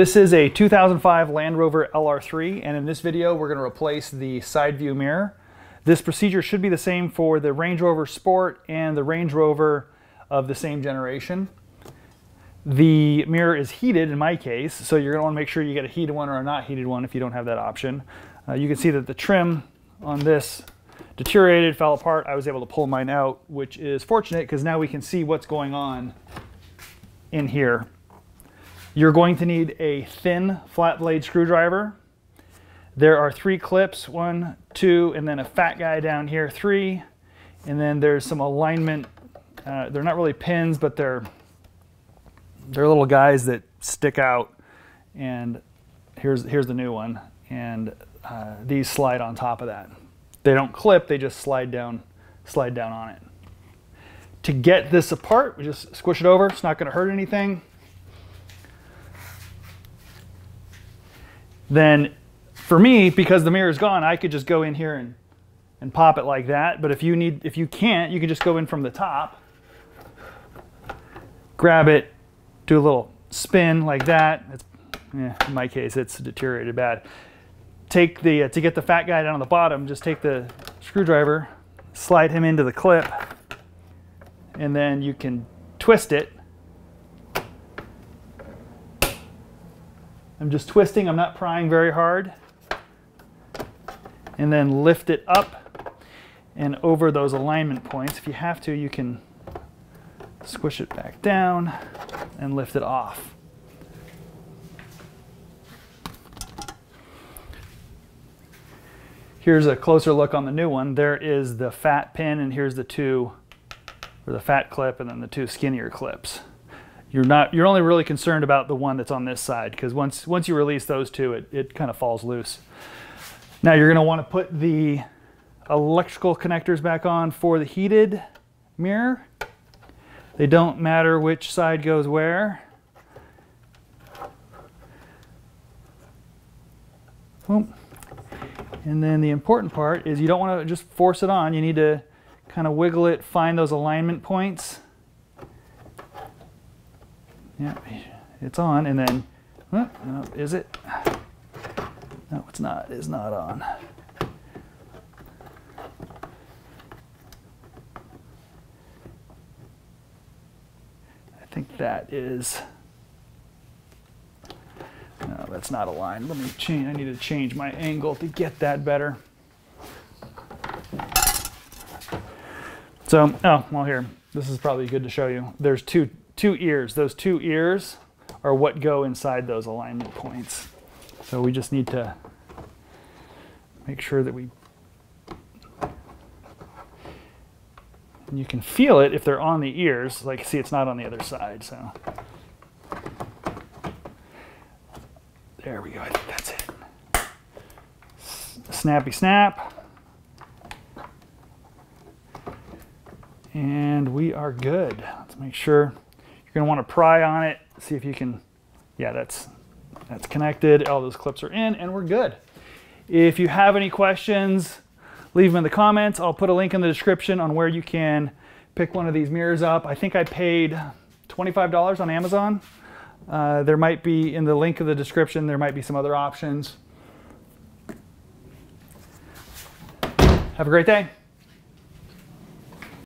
This is a 2005 Land Rover LR3, and in this video we're going to replace the side view mirror. This procedure should be the same for the Range Rover Sport and the Range Rover of the same generation. The mirror is heated in my case, so you're going to want to make sure you get a heated one or a not heated one if you don't have that option. You can see that the trim on this deteriorated, fell apart. I was able to pull mine out, which is fortunate because now we can see what's going on in here. You're going to need a thin flat blade screwdriver. There are three clips, 1, 2, and then a fat guy down here, 3. And then there's some alignment. They're not really pins, but they're little guys that stick out. And here's the new one. And these slide on top of that. They don't clip, they just slide down on it. To get this apart, we just squish it over. It's not going to hurt anything. Then for me, because the mirror is gone, I could just go in here and pop it like that. But if you can't, you can just go in from the top, grab it, do a little spin like that. In my case, it's deteriorated bad. Take the to get the fat guy down on the bottom, just take the screwdriver, slide him into the clip, and then you can twist it. I'm just twisting, I'm not prying very hard. And then lift it up and over those alignment points. If you have to, you can squish it back down and lift it off. Here's a closer look on the new one. There is the fat pin, and here's the fat clip, and then the two skinnier clips. You're only really concerned about the one that's on this side, because once you release those two, it kind of falls loose. Now you're gonna wanna put the electrical connectors back on for the heated mirror. They don't matter which side goes where. Boom. And then the important part is you don't want to just force it on. You need to kind of wiggle it, find those alignment points. Yeah, it's on, and then, no, is it? No, it's not. It's not on. I think that is... No, that's not aligned. Let me change. I need to change my angle to get that better. So, oh, well, here. This is probably good to show you. There's two ears. Those two ears are what go inside those alignment points. So we just need to make sure that we... And you can feel it if they're on the ears. Like, see, it's not on the other side, so... There we go, I think that's it. Snappy snap. And we are good. Let's make sure. You're gonna wanna pry on it, see if you can, yeah, that's connected. All those clips are in, and we're good. If you have any questions, leave them in the comments. I'll put a link in the description on where you can pick one of these mirrors up. I think I paid $25 on Amazon. There might be, in the link of the description, there might be some other options. Have a great day.